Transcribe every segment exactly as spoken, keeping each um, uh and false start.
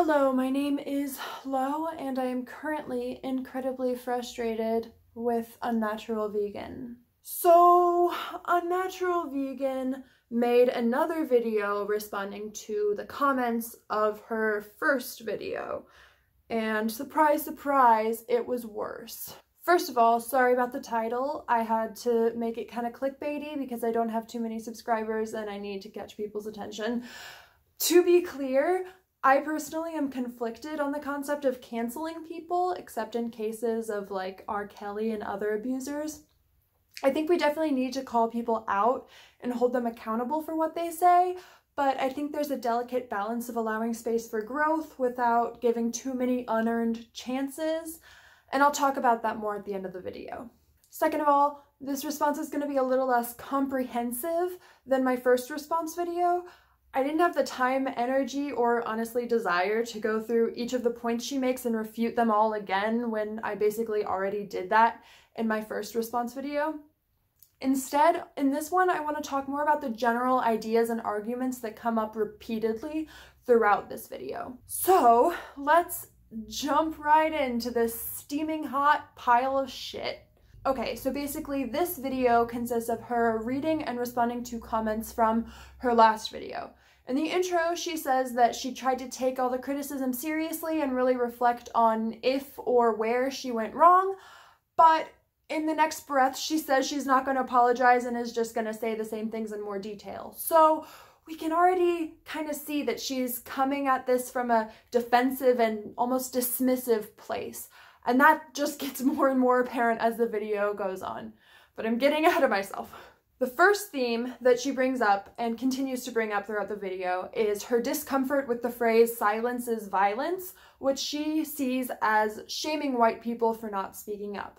Hello, my name is Lo, and I am currently incredibly frustrated with Unnatural Vegan. So, Unnatural Vegan made another video responding to the comments of her first video, and surprise, surprise, it was worse. First of all, sorry about the title. I had to make it kind of clickbaity because I don't have too many subscribers and I need to catch people's attention. To be clear, I personally am conflicted on the concept of canceling people, except in cases of like R. Kelly and other abusers. I think we definitely need to call people out and hold them accountable for what they say, but I think there's a delicate balance of allowing space for growth without giving too many unearned chances, and I'll talk about that more at the end of the video. Second of all, this response is going to be a little less comprehensive than my first response video. I didn't have the time, energy, or honestly desire to go through each of the points she makes and refute them all again when I basically already did that in my first response video. Instead, in this one, I want to talk more about the general ideas and arguments that come up repeatedly throughout this video. So let's jump right into this steaming hot pile of shit. Okay, so basically this video consists of her reading and responding to comments from her last video. In the intro, she says that she tried to take all the criticism seriously and really reflect on if or where she went wrong, but in the next breath, she says she's not going to apologize and is just going to say the same things in more detail. So we can already kind of see that she's coming at this from a defensive and almost dismissive place. And that just gets more and more apparent as the video goes on. But I'm getting ahead of myself. The first theme that she brings up and continues to bring up throughout the video is her discomfort with the phrase "silence is violence," which she sees as shaming white people for not speaking up.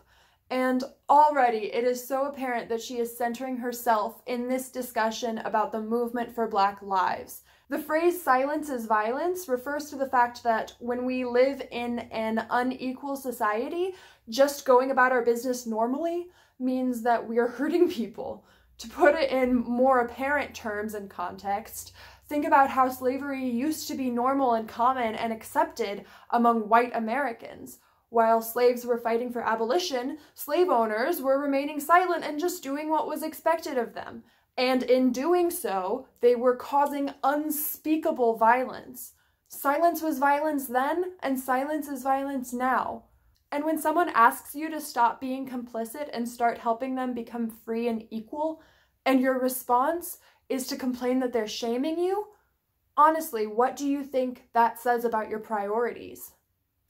And already it is so apparent that she is centering herself in this discussion about the movement for Black lives. The phrase "silence is violence" refers to the fact that when we live in an unequal society, just going about our business normally means that we are hurting people. To put it in more apparent terms and context, think about how slavery used to be normal and common and accepted among white Americans. While slaves were fighting for abolition, slave owners were remaining silent and just doing what was expected of them. And in doing so, they were causing unspeakable violence. Silence was violence then, and silence is violence now. And when someone asks you to stop being complicit and start helping them become free and equal, and your response is to complain that they're shaming you, honestly, what do you think that says about your priorities?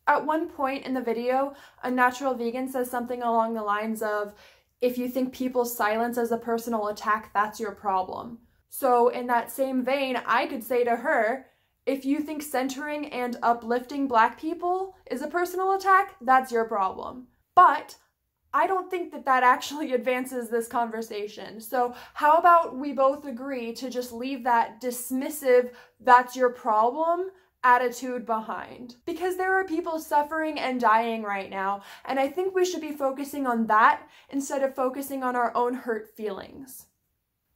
At one point in the video, Unnatural Vegan says something along the lines of, "If you think people's silence is a personal attack, that's your problem." So in that same vein, I could say to her, if you think centering and uplifting Black people is a personal attack, that's your problem. But I don't think that that actually advances this conversation. So how about we both agree to just leave that dismissive, "that's your problem" attitude behind, because there are people suffering and dying right now, and I think we should be focusing on that instead of focusing on our own hurt feelings.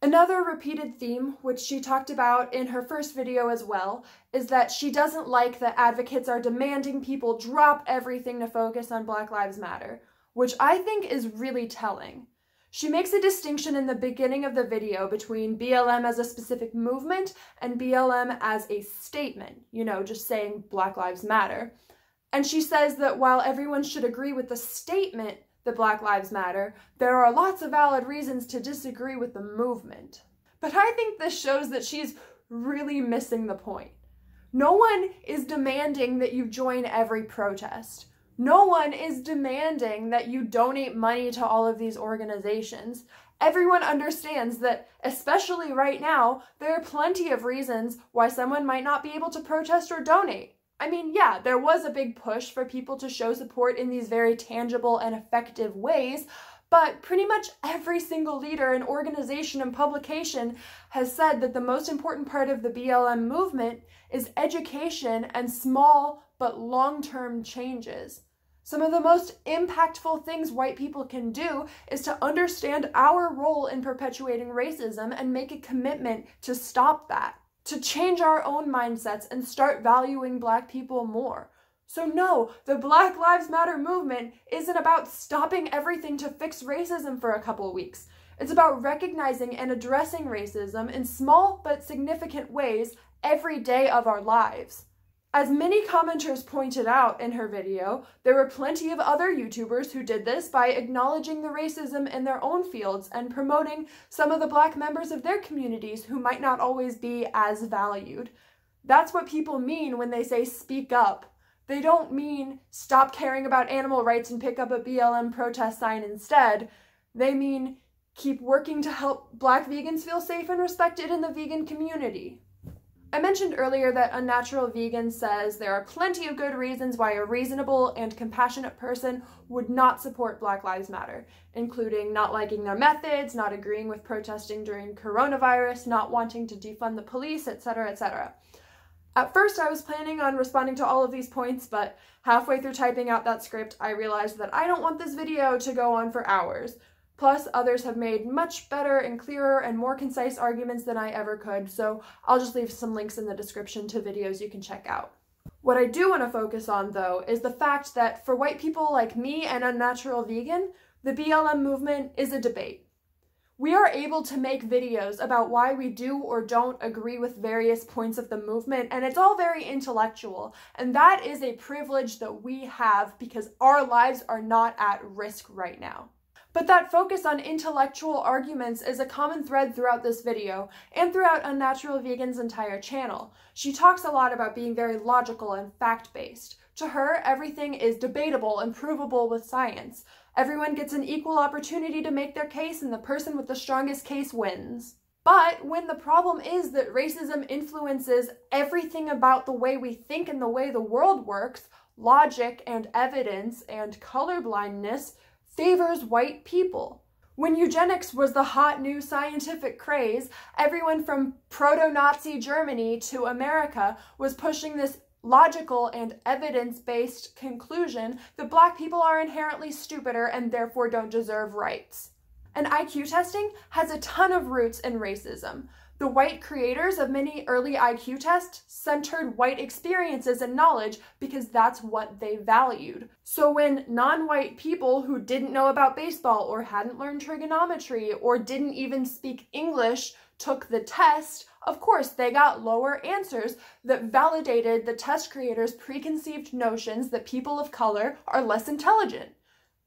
Another repeated theme, which she talked about in her first video as well, is that she doesn't like that advocates are demanding people drop everything to focus on Black Lives Matter, which I think is really telling. She makes a distinction in the beginning of the video between B L M as a specific movement and B L M as a statement, you know, just saying Black Lives Matter. And she says that while everyone should agree with the statement that Black Lives Matter, there are lots of valid reasons to disagree with the movement. But I think this shows that she's really missing the point. No one is demanding that you join every protest. No one is demanding that you donate money to all of these organizations. Everyone understands that, especially right now, there are plenty of reasons why someone might not be able to protest or donate. I mean, yeah, there was a big push for people to show support in these very tangible and effective ways, but pretty much every single leader and organization and publication has said that the most important part of the B L M movement is education and small but long-term changes. Some of the most impactful things white people can do is to understand our role in perpetuating racism and make a commitment to stop that. to change our own mindsets and start valuing Black people more. So no, the Black Lives Matter movement isn't about stopping everything to fix racism for a couple of weeks. It's about recognizing and addressing racism in small but significant ways every day of our lives. As many commenters pointed out in her video, there were plenty of other YouTubers who did this by acknowledging the racism in their own fields and promoting some of the Black members of their communities who might not always be as valued. That's what people mean when they say speak up. They don't mean stop caring about animal rights and pick up a B L M protest sign instead. They mean keep working to help Black vegans feel safe and respected in the vegan community. I mentioned earlier that Unnatural Vegan says there are plenty of good reasons why a reasonable and compassionate person would not support Black Lives Matter, including not liking their methods, not agreeing with protesting during coronavirus, not wanting to defund the police, et cetera, et cetera. At first, I was planning on responding to all of these points, but halfway through typing out that script, I realized that I don't want this video to go on for hours. Plus, others have made much better and clearer and more concise arguments than I ever could, so I'll just leave some links in the description to videos you can check out. What I do want to focus on, though, is the fact that for white people like me and Unnatural Vegan, the B L M movement is a debate. We are able to make videos about why we do or don't agree with various points of the movement, and it's all very intellectual, and that is a privilege that we have because our lives are not at risk right now. But that focus on intellectual arguments is a common thread throughout this video, and throughout Unnatural Vegan's entire channel. She talks a lot about being very logical and fact-based. To her, everything is debatable and provable with science. Everyone gets an equal opportunity to make their case, and the person with the strongest case wins. But when the problem is that racism influences everything about the way we think and the way the world works, logic and evidence and colorblindness favors white people. When eugenics was the hot new scientific craze, everyone from proto-Nazi Germany to America was pushing this logical and evidence-based conclusion that Black people are inherently stupider and therefore don't deserve rights. And I Q testing has a ton of roots in racism. The white creators of many early I Q tests centered white experiences and knowledge because that's what they valued. So when non-white people who didn't know about baseball or hadn't learned trigonometry or didn't even speak English took the test, of course they got lower answers that validated the test creators' preconceived notions that people of color are less intelligent.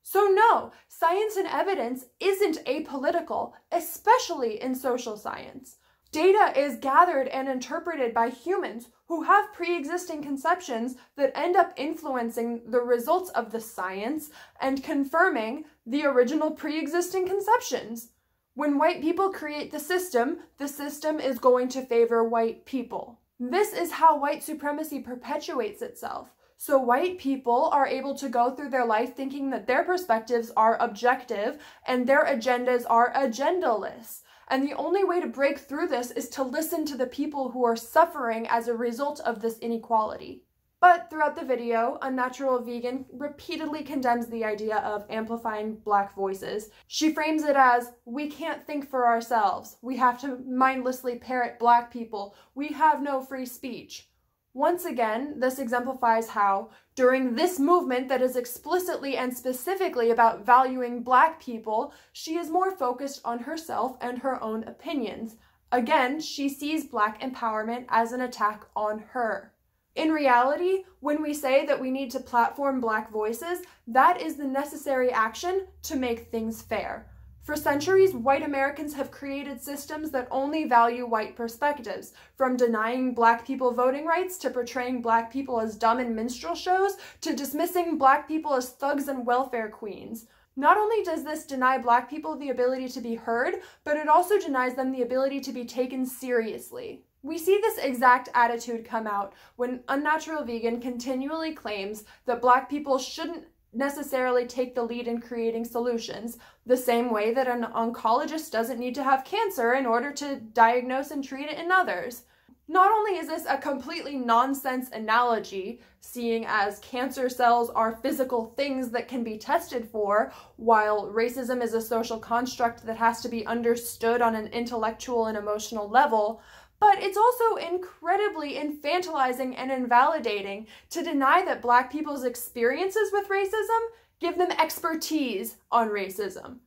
So no, science and evidence isn't apolitical, especially in social science. Data is gathered and interpreted by humans who have pre-existing conceptions that end up influencing the results of the science and confirming the original pre-existing conceptions. When white people create the system, the system is going to favor white people. This is how white supremacy perpetuates itself. So white people are able to go through their life thinking that their perspectives are objective and their agendas are agendaless. And the only way to break through this is to listen to the people who are suffering as a result of this inequality. But throughout the video, Unnatural Vegan repeatedly condemns the idea of amplifying Black voices. She frames it as, we can't think for ourselves. We have to mindlessly parrot Black people. We have no free speech. Once again, this exemplifies how, during this movement that is explicitly and specifically about valuing Black people, she is more focused on herself and her own opinions. Again, she sees Black empowerment as an attack on her. In reality, when we say that we need to platform Black voices, that is the necessary action to make things fair. For centuries, white Americans have created systems that only value white perspectives, from denying Black people voting rights, to portraying Black people as dumb in minstrel shows, to dismissing Black people as thugs and welfare queens. Not only does this deny Black people the ability to be heard, but it also denies them the ability to be taken seriously. We see this exact attitude come out when Unnatural Vegan continually claims that Black people shouldn't necessarily take the lead in creating solutions, the same way that an oncologist doesn't need to have cancer in order to diagnose and treat it in others. Not only is this a completely nonsense analogy, seeing as cancer cells are physical things that can be tested for, while racism is a social construct that has to be understood on an intellectual and emotional level, But it's also incredibly infantilizing and invalidating to deny that Black people's experiences with racism give them expertise on racism.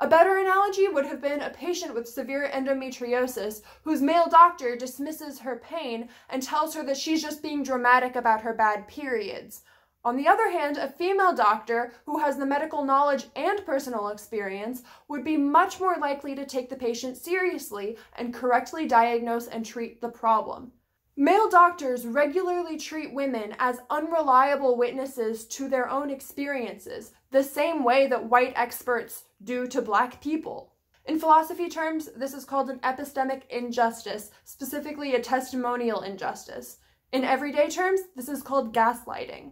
A better analogy would have been a patient with severe endometriosis whose male doctor dismisses her pain and tells her that she's just being dramatic about her bad periods. On the other hand, a female doctor who has the medical knowledge and personal experience would be much more likely to take the patient seriously and correctly diagnose and treat the problem. Male doctors regularly treat women as unreliable witnesses to their own experiences, the same way that white experts do to Black people. In philosophy terms, this is called an epistemic injustice, specifically a testimonial injustice. In everyday terms, this is called gaslighting.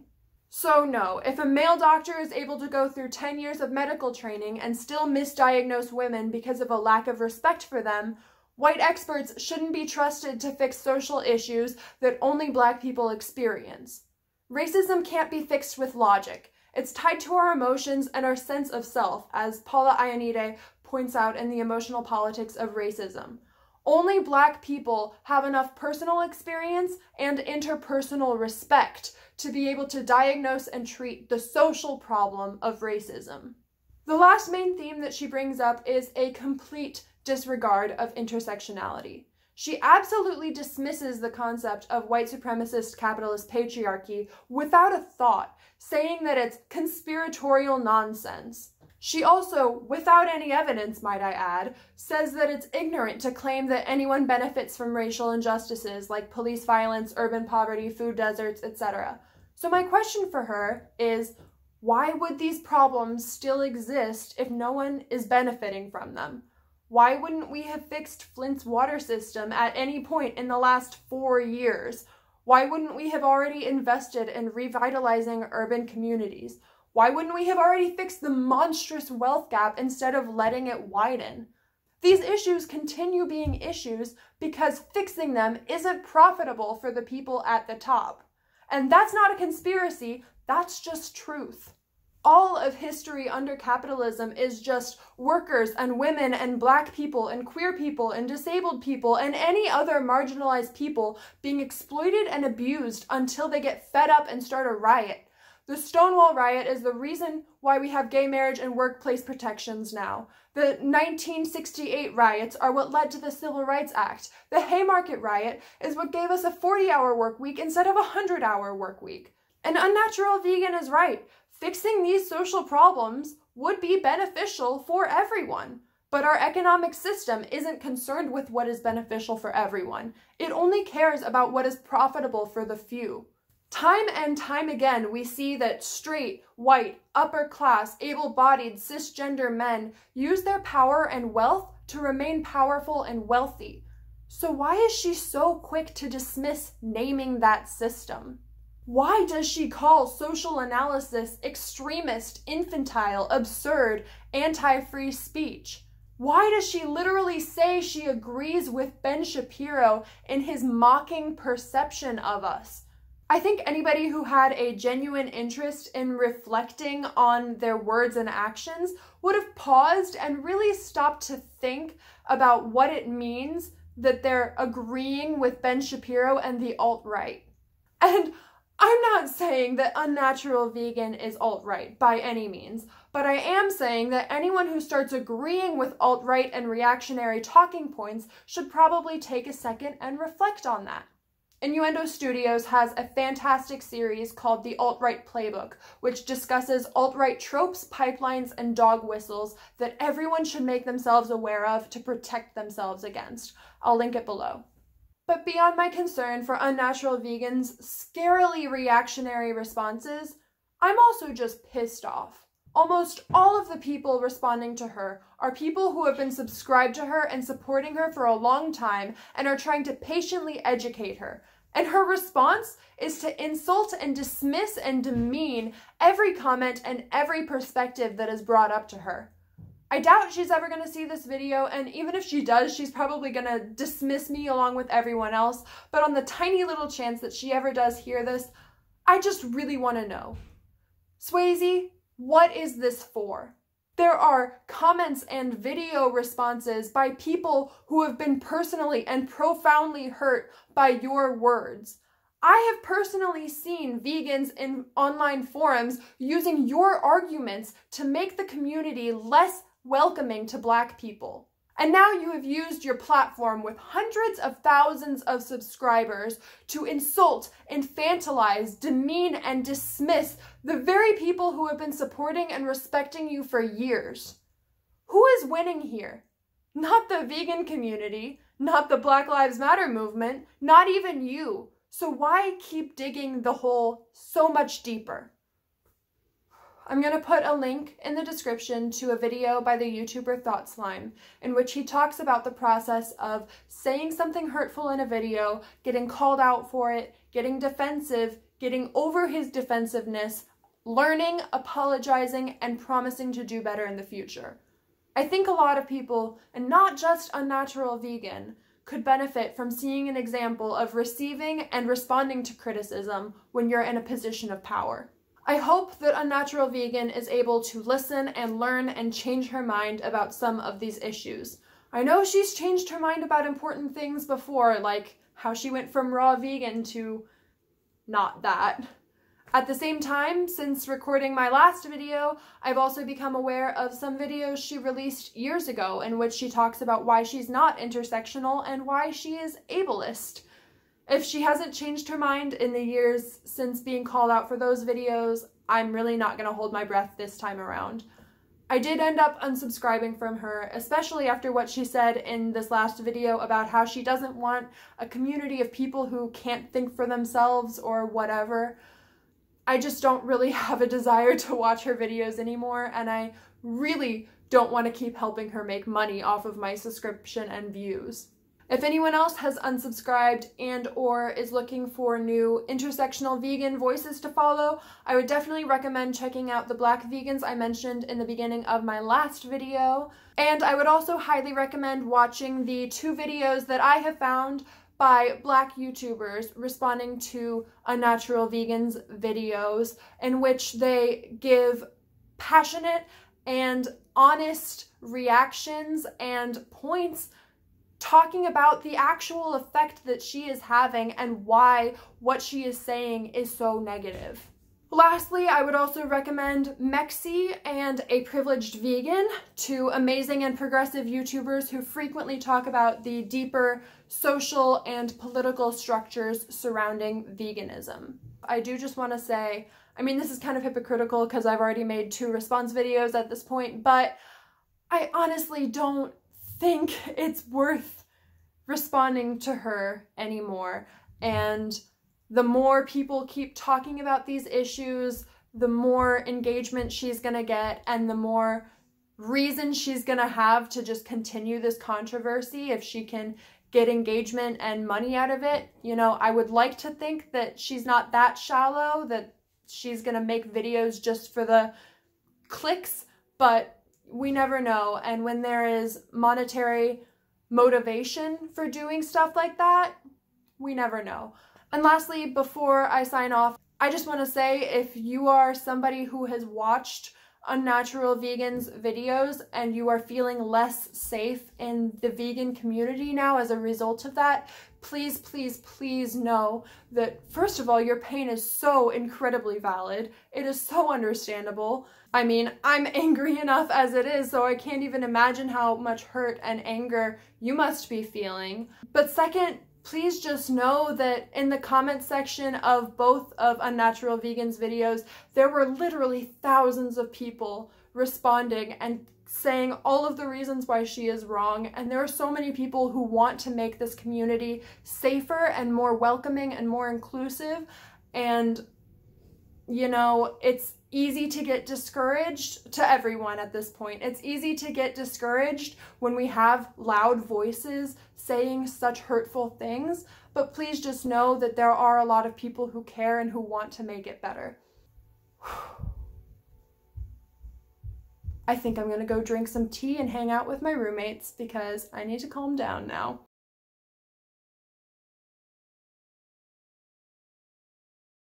So no, if a male doctor is able to go through ten years of medical training and still misdiagnose women because of a lack of respect for them, white experts shouldn't be trusted to fix social issues that only Black people experience. Racism can't be fixed with logic. It's tied to our emotions and our sense of self, as Paula Ioannide points out in The Emotional Politics of Racism. Only Black people have enough personal experience and interpersonal respect to be able to diagnose and treat the social problem of racism. The last main theme that she brings up is a complete disregard of intersectionality. She absolutely dismisses the concept of white supremacist capitalist patriarchy without a thought, saying that it's conspiratorial nonsense. She also, without any evidence, might I add, says that it's ignorant to claim that anyone benefits from racial injustices like police violence, urban poverty, food deserts, et cetera. So my question for her is, why would these problems still exist if no one is benefiting from them? Why wouldn't we have fixed Flint's water system at any point in the last four years? Why wouldn't we have already invested in revitalizing urban communities? Why wouldn't we have already fixed the monstrous wealth gap instead of letting it widen? These issues continue being issues because fixing them isn't profitable for the people at the top. And that's not a conspiracy, that's just truth. All of history under capitalism is just workers and women and Black people and queer people and disabled people and any other marginalized people being exploited and abused until they get fed up and start a riot. The Stonewall riot is the reason why we have gay marriage and workplace protections now. The nineteen sixty-eight riots are what led to the Civil Rights Act. The Haymarket riot is what gave us a forty hour work week instead of a one hundred hour work week. An unnatural vegan is right. Fixing these social problems would be beneficial for everyone, but our economic system isn't concerned with what is beneficial for everyone. It only cares about what is profitable for the few. Time and time again, we see that straight, white, upper-class, able-bodied, cisgender men use their power and wealth to remain powerful and wealthy. So why is she so quick to dismiss naming that system? Why does she call social analysis extremist, infantile, absurd, anti-free speech? Why does she literally say she agrees with Ben Shapiro in his mocking perception of us? I think anybody who had a genuine interest in reflecting on their words and actions would have paused and really stopped to think about what it means that they're agreeing with Ben Shapiro and the alt-right. And I'm not saying that unnatural vegan is alt-right by any means, but I am saying that anyone who starts agreeing with alt-right and reactionary talking points should probably take a second and reflect on that. Innuendo Studios has a fantastic series called The Alt-Right Playbook, which discusses alt-right tropes, pipelines, and dog whistles that everyone should make themselves aware of to protect themselves against. I'll link it below. But beyond my concern for unnatural vegans' scarily reactionary responses, I'm also just pissed off. Almost all of the people responding to her are people who have been subscribed to her and supporting her for a long time and are trying to patiently educate her. And her response is to insult and dismiss and demean every comment and every perspective that is brought up to her. I doubt she's ever going to see this video, and even if she does, she's probably going to dismiss me along with everyone else, but on the tiny little chance that she ever does hear this, I just really want to know. Swayze, what is this for? There are comments and video responses by people who have been personally and profoundly hurt by your words. I have personally seen vegans in online forums using your arguments to make the community less welcoming to Black people. And now you have used your platform with hundreds of thousands of subscribers to insult, infantilize, demean, and dismiss the very people who have been supporting and respecting you for years. Who is winning here? Not the vegan community, not the Black Lives Matter movement, not even you. So why keep digging the hole so much deeper? I'm going to put a link in the description to a video by the YouTuber Thought Slime, in which he talks about the process of saying something hurtful in a video, getting called out for it, getting defensive, getting over his defensiveness, learning, apologizing, and promising to do better in the future. I think a lot of people, and not just Unnatural Vegan, could benefit from seeing an example of receiving and responding to criticism when you're in a position of power. I hope that Unnatural Vegan is able to listen and learn and change her mind about some of these issues. I know she's changed her mind about important things before, like how she went from raw vegan to not that. At the same time, since recording my last video, I've also become aware of some videos she released years ago in which she talks about why she's not intersectional and why she is ableist. If she hasn't changed her mind in the years since being called out for those videos, I'm really not going to hold my breath this time around. I did end up unsubscribing from her, especially after what she said in this last video about how she doesn't want a community of people who can't think for themselves or whatever. I just don't really have a desire to watch her videos anymore, and I really don't want to keep helping her make money off of my subscription and views. If anyone else has unsubscribed and or is looking for new intersectional vegan voices to follow, I would definitely recommend checking out the Black vegans I mentioned in the beginning of my last video. And I would also highly recommend watching the two videos that I have found by Black YouTubers responding to Unnatural Vegan's videos, in which they give passionate and honest reactions and points talking about the actual effect that she is having and why what she is saying is so negative. Lastly, I would also recommend Mexi and A Privileged Vegan, two amazing and progressive YouTubers who frequently talk about the deeper social and political structures surrounding veganism. I do just want to say, I mean, this is kind of hypocritical because I've already made two response videos at this point, but I honestly don't think it's worth responding to her anymore. And the more people keep talking about these issues, the more engagement she's gonna get and the more reason she's gonna have to just continue this controversy if she can get engagement and money out of it. You know, I would like to think that she's not that shallow, that she's gonna make videos just for the clicks, but we never know, and when there is monetary motivation for doing stuff like that, we never know. And lastly, before I sign off, I just want to say if you are somebody who has watched Unnatural Vegan's videos and you are feeling less safe in the vegan community now as a result of that, please, please, please know that first of all, your pain is so incredibly valid. It is so understandable. I mean, I'm angry enough as it is, so I can't even imagine how much hurt and anger you must be feeling. But second, please just know that in the comment section of both of Unnatural Vegan's videos, there were literally thousands of people responding and saying all of the reasons why she is wrong. And there are so many people who want to make this community safer and more welcoming and more inclusive. And, you know, it's easy to get discouraged to everyone at this point. It's easy to get discouraged when we have loud voices saying such hurtful things, but please just know that there are a lot of people who care and who want to make it better. I think I'm gonna go drink some tea and hang out with my roommates because I need to calm down now.